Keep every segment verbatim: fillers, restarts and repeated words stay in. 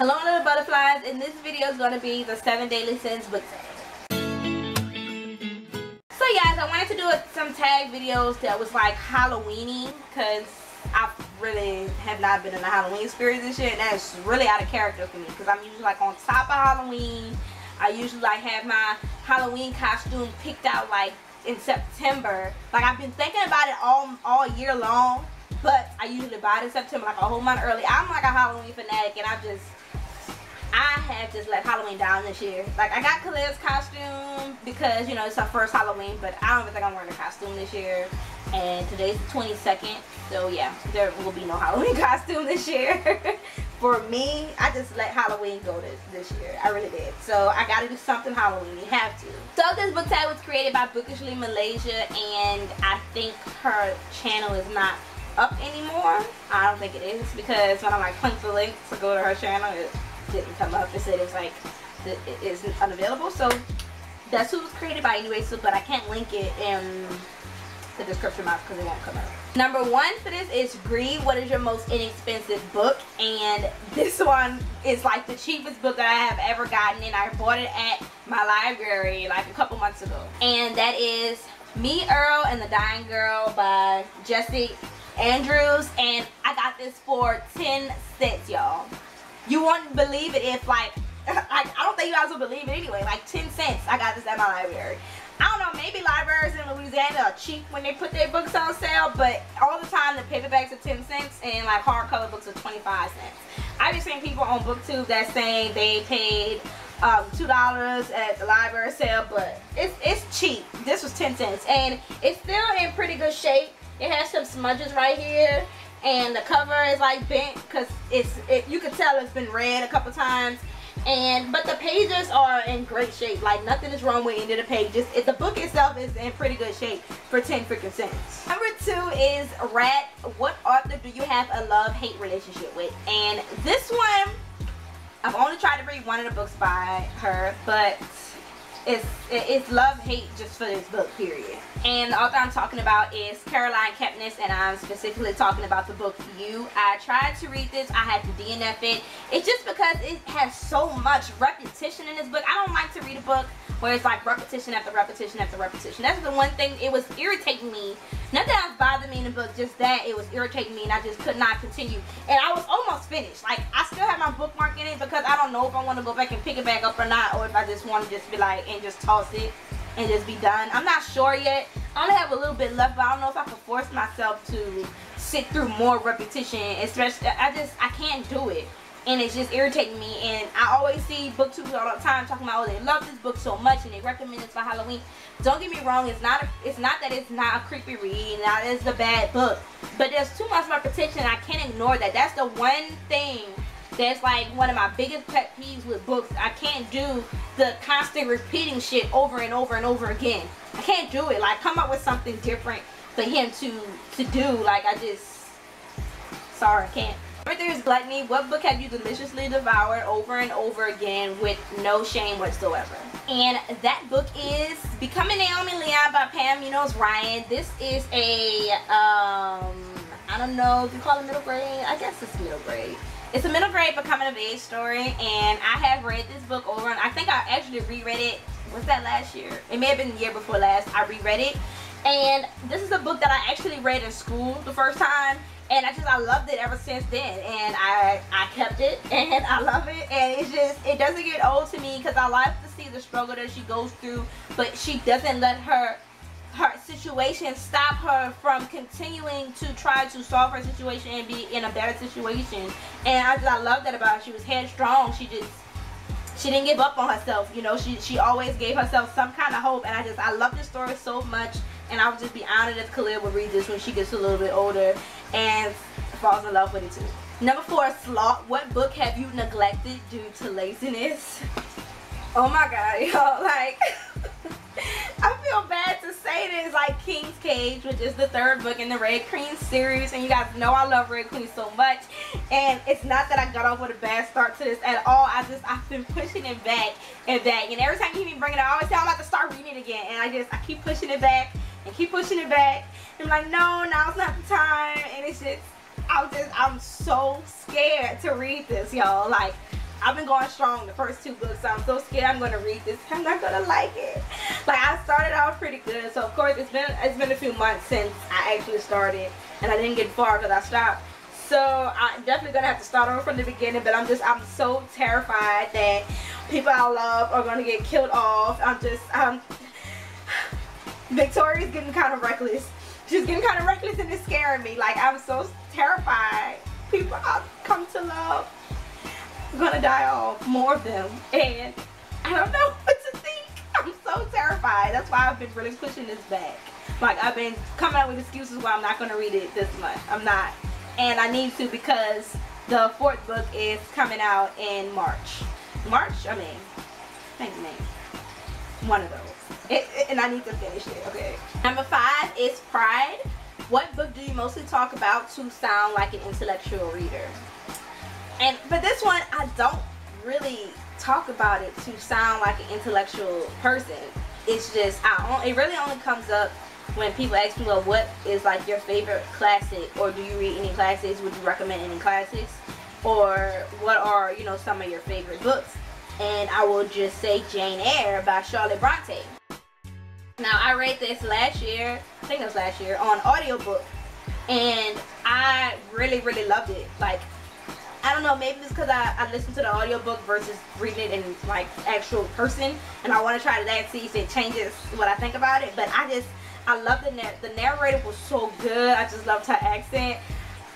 Hello little butterflies, and this video is going to be the seven daily sins book tag. So guys, I wanted to do some tag videos that was like Halloweeny, because I really have not been in the Halloween spirit this year, and that's really out of character for me because I'm usually like on top of Halloween. I usually like have my Halloween costume picked out like in September. Like I've been thinking about it all all year long, but I usually buy it in September, like a whole month early. I'm like a Halloween fanatic, and I just I have just let Halloween down this year. Like, I got Khalil's costume because, you know, it's our first Halloween, but I don't even think I'm wearing a costume this year. And today's the twenty-second, so yeah, there will be no Halloween costume this year. For me, I just let Halloween go this, this year. I really did. So I gotta do something Halloween. You have to. So this book tag was created by Bookishly Malaysia, and I think her channel is not up anymore. I don't think it is, because when I like click the link to go to her channel, it didn't come up. It said it was like it is unavailable. So that's who it was created by anyway. So, but I can't link it in the description box because it won't come up. Number one for this is Grieve. What is your most inexpensive book? And this one is like the cheapest book that I have ever gotten, and I bought it at my library like a couple months ago. And that is Me, Earl and the Dying Girl by Jesse Andrews, and I got this for ten cents, y'all. You wouldn't believe it if like, I, I don't think you guys will believe it anyway, like ten cents I got this at my library. I don't know, maybe libraries in Louisiana are cheap when they put their books on sale, but all the time the paperbacks are ten cents and like hardcover books are twenty-five cents. I've been seeing people on BookTube that saying they paid um, two dollars at the library sale, but it's, it's cheap. This was ten cents, and it's still in pretty good shape. It has some smudges right here, and the cover is like bent because it's it, you can tell it's been read a couple times, and but the pages are in great shape. Like nothing is wrong with any of the pages. It, the book itself is in pretty good shape for ten freaking cents. Number two is Red. What author do you have a love-hate relationship with? And this one, I've only tried to read one of the books by her, but It's, it's love-hate just for this book, period. And the author I'm talking about is Caroline Kepnes, and I'm specifically talking about the book You. I tried to read this. I had to D N F it. It's just because it has so much repetition in this book. I don't like to read a book where it's like repetition after repetition after repetition. That's the one thing. It was irritating me. Not that I was bothering me in the book, just that it was irritating me, and I just could not continue. And I was almost finished. Like, I still have my bookmark in it because I don't know if I want to go back and pick it back up or not, or if I just want to just be like, and just toss it and just be done. I'm not sure yet. I only have a little bit left, but I don't know if I can force myself to sit through more repetition. Especially, I just, I can't do it. And it's just irritating me, and I always see booktubers all the time talking about, oh, they love this book so much and they recommend it for Halloween. Don't get me wrong, it's not a, it's not that it's not a creepy read, not that it's a bad book, but there's too much repetition. I can't ignore that. That's the one thing that's like one of my biggest pet peeves with books. I can't do the constant repeating shit over and over and over again. I can't do it. Like, come up with something different for him to to do. Like, I just, sorry, I can't. Number three is Gluttony. What book have you deliciously devoured over and over again with no shame whatsoever? And that book is Becoming Naomi Leon by Pam Munoz Ryan. This is a, um, I don't know if you call it middle grade. I guess it's middle grade. It's a middle grade becoming of age story, and I have read this book over, and I think I actually reread it. Was that last year? It may have been the year before last. I reread it, and this is a book that I actually read in school the first time. And I just, I loved it ever since then. And I, I kept it, and I love it. And it's just, it doesn't get old to me because I like to see the struggle that she goes through. But she doesn't let her, her situation stop her from continuing to try to solve her situation and be in a better situation. And I just, I love that about her. She was headstrong. She just, she didn't give up on herself. You know, she, she always gave herself some kind of hope. And I just, I love this story so much. And I would just be honored if Khalil would read this when she gets a little bit older and falls in love with it too. Number four, Sloth. What book have you neglected due to laziness? Oh my God, y'all. Like, I feel bad to say this. Like, King's Cage, which is the third book in the Red Queen series. And you guys know I love Red Queen so much. And it's not that I got off with a bad start to this at all. I just, I've been pushing it back and back. And every time you hear me bring it up, I always say I'm about to start reading it again. And I just, I keep pushing it back. And keep pushing it back. I'm like, no, now's not the time. And it's just, I'm just, I'm so scared to read this, y'all. Like, I've been going strong the first two books, so I'm so scared I'm going to read this. I'm not going to like it. Like, I started out pretty good, so of course it's been it's been a few months since I actually started, and I didn't get far because I stopped. So I'm definitely going to have to start over from the beginning, but I'm just, I'm so terrified that people I love are going to get killed off. I'm just, um, Victoria's getting kind of reckless. She's getting kind of reckless and it's scaring me. Like, I'm so terrified. People I've come to love are going to die off, more of them. And I don't know what to think. I'm so terrified. That's why I've been really pushing this back. Like, I've been coming out with excuses why I'm not going to read it this month. I'm not. And I need to, because the fourth book is coming out in March. March? I mean, I think May. One of those. It, it, and I need to finish it, okay? Number five is Pride. What book do you mostly talk about to sound like an intellectual reader? And but this one, I don't really talk about it to sound like an intellectual person. It's just, I it really only comes up when people ask me, well, what is like your favorite classic, or do you read any classics, would you recommend any classics, or what are, you know, some of your favorite books? And I will just say Jane Eyre by Charlotte Bronte. Now, I read this last year, I think it was last year, on audiobook, and I really, really loved it. Like, I don't know, maybe it's because I, I listened to the audiobook versus reading it in, like, actual person, and I want to try that, see if it changes what I think about it, but I just, I love the narr the narrator was so good. I just loved her accent.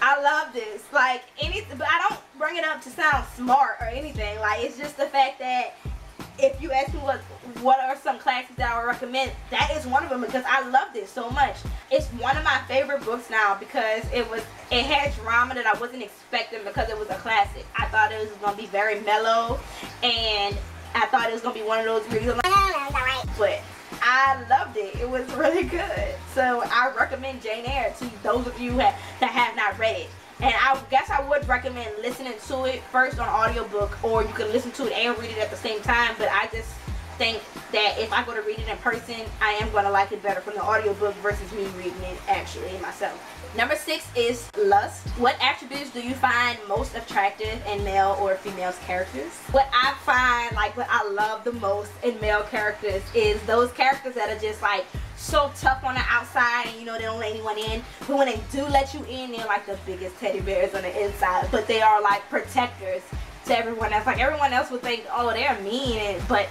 I love this. Like, any, but I don't bring it up to sound smart or anything. Like, it's just the fact that if you ask me what what are some classics that I would recommend, that is one of them, because I love this so much. It's one of my favorite books now because it was it had drama that I wasn't expecting because it was a classic. I thought it was gonna be very mellow, and I thought it was gonna be one of those reviews. But I loved it. It was really good. So I recommend Jane Eyre to those of you that have not read it. And I guess I would recommend listening to it first on audiobook, or you can listen to it and read it at the same time. But I just think that if I go to read it in person, I am going to like it better from the audiobook versus me reading it actually myself. Number six is Lust. What attributes do you find most attractive in male or female's characters? What I find, like, what I love the most in male characters is those characters that are just, like, so tough on the outside, and, you know, they don't let anyone in. But when they do let you in, they're, like, the biggest teddy bears on the inside. But they are, like, protectors to everyone else. Like, everyone else would think, oh, they're mean, and, but...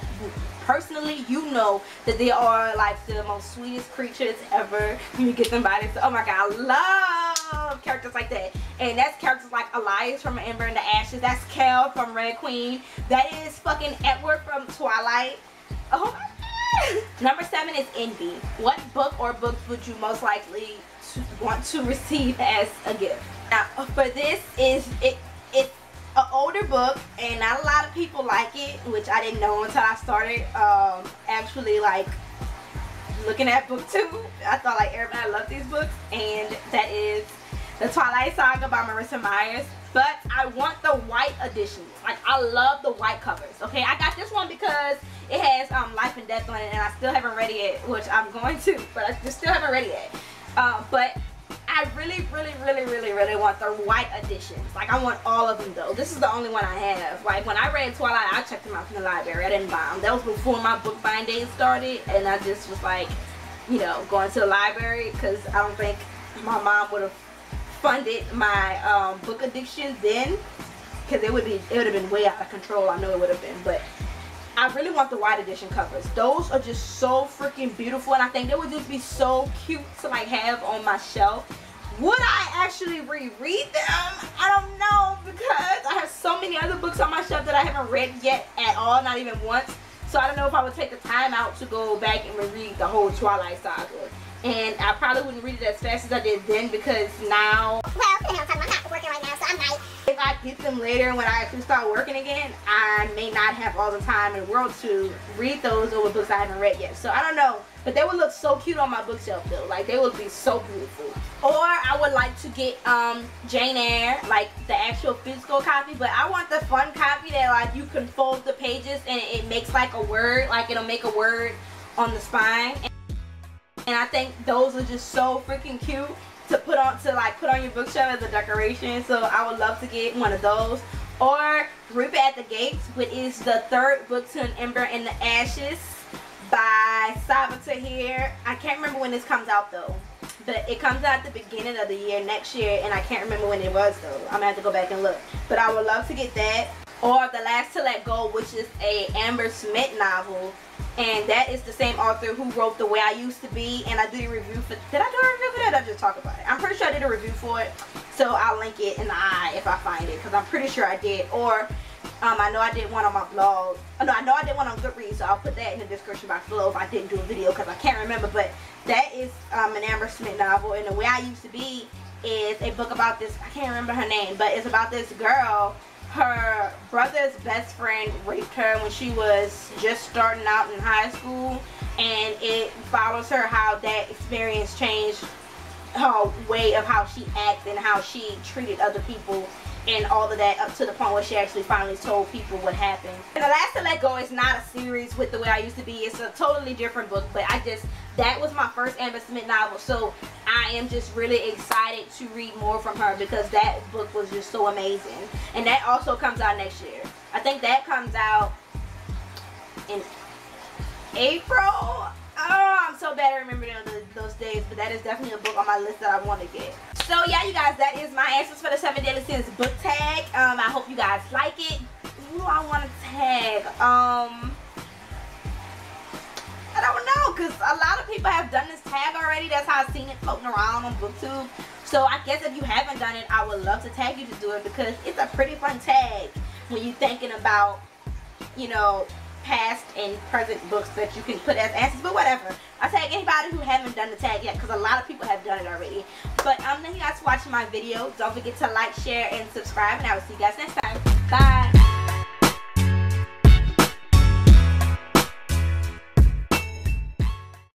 personally, you know that they are like the most sweetest creatures ever. You get them by this. Oh my god, I love characters like that. And that's characters like Elias from An Ember in the Ashes. That's Kel from Red Queen. That is fucking Edward from Twilight. Oh my god. Number seven is Envy. What book or books would you most likely to want to receive as a gift? Now, for this is it. It's an older book, and not a lot of people like it, which I didn't know until I started um, actually like looking at book two. I thought like everybody loved these books, and that is The Twilight Saga by Marissa Meyer. But I want the white editions. Like, I love the white covers. Okay, I got this one because it has um, Life and Death on it, and I still haven't read it, which I'm going to, but I just still haven't read it. Uh, but I really, really, really, really, really want the white editions. Like, I want all of them, though. This is the only one I have. Like, when I read Twilight, I checked them out from the library. I didn't buy them. That was before my book buying days started, and I just was, like, you know, going to the library, because I don't think my mom would have funded my um, book addiction then, because it would be, it would have been way out of control. I know it would have been, but... I really want the white edition covers. Those are just so freaking beautiful, and I think they would just be so cute to like have on my shelf. Would I actually reread them? I don't know, because I have so many other books on my shelf that I haven't read yet at all, not even once. So I don't know if I would take the time out to go back and reread the whole Twilight Saga. And I probably wouldn't read it as fast as I did then, because now, well, you know, I'm not working right now, so I'm like, if I get them later when I actually start working again, I may not have all the time in the world to read those over books I haven't read yet. So I don't know, but they would look so cute on my bookshelf though. Like, they would be so beautiful. Or I would like to get um, Jane Eyre, like the actual physical copy, but I want the fun copy that like you can fold the pages and it makes like a word, like it'll make a word on the spine. And And I think those are just so freaking cute to put on, to like put on your bookshelf as a decoration. So I would love to get one of those. or Reaper at the Gates, which is the third book to An Ember in the Ashes by Sabaa Tahir. I can't remember when this comes out though, but it comes out at the beginning of the year next year, and I can't remember when it was though. I'm gonna have to go back and look, but I would love to get that. Or The Last to Let Go, which is a Amber Smith novel, and that is the same author who wrote The Way I Used to Be, and I did a review for, did I do a review for that or did I just talk about it? I'm pretty sure I did a review for it, so I'll link it in the eye if I find it, because I'm pretty sure I did. Or um, I know I did one on my blog, oh, no, I know I did one on Goodreads, so I'll put that in the description box below if I didn't do a video because I can't remember. But that is um, an Amber Smith novel, and The Way I Used to Be is a book about this, I can't remember her name, but it's about this girl. Her brother's best friend raped her when she was just starting out in high school, and it follows her how that experience changed her way of how she acts and how she treated other people and all of that, up to the point where she actually finally told people what happened. And The Last to Let Go is not a series with The Way I Used to Be. It's a totally different book, but I just, that was my first Amber Smith novel, so I am just really excited to read more from her because that book was just so amazing. And that also comes out next year. I think that comes out in April. Oh, I'm so bad at remembering those, those days, but that is definitely a book on my list that I want to get. So yeah, you guys, that is my answers for the seven Deadly Sins book tag. Um, I hope you guys like it. Who do I want to tag? Um... I don't know, because a lot of people have done this tag already. That's how I've seen it floating around on BookTube. So I guess if you haven't done it, I would love to tag you to do it, because it's a pretty fun tag when you're thinking about, you know, past and present books that you can put as answers. But whatever, I tag anybody who haven't done the tag yet, because a lot of people have done it already. But um, thank you guys for watching my video. Don't forget to like, share, and subscribe, and I will see you guys next time. Bye.